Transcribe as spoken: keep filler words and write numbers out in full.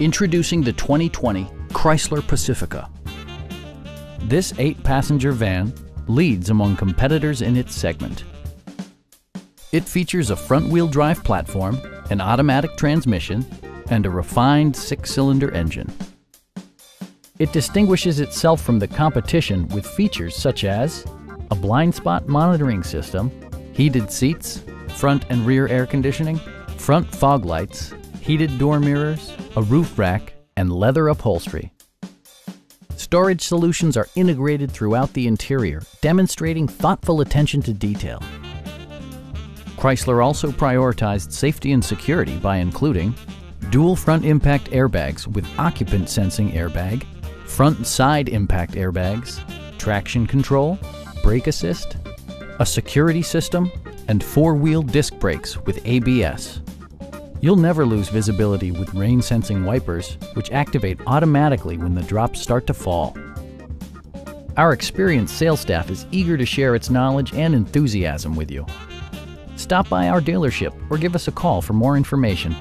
Introducing the twenty twenty Chrysler Pacifica. This eight passenger van leads among competitors in its segment. It features a front-wheel drive platform, an automatic transmission, and a refined six cylinder engine. It distinguishes itself from the competition with features such as a blind spot monitoring system, heated seats, front and rear air conditioning, front fog lights, heated door mirrors, a roof rack, and leather upholstery. Storage solutions are integrated throughout the interior, demonstrating thoughtful attention to detail. Chrysler also prioritized safety and security by including dual front impact airbags with occupant sensing airbag, front and side impact airbags, traction control, brake assist, a security system, and four-wheel disc brakes with A B S. You'll never lose visibility with rain-sensing wipers, which activate automatically when the drops start to fall. Our experienced sales staff is eager to share its knowledge and enthusiasm with you. Stop by our dealership or give us a call for more information.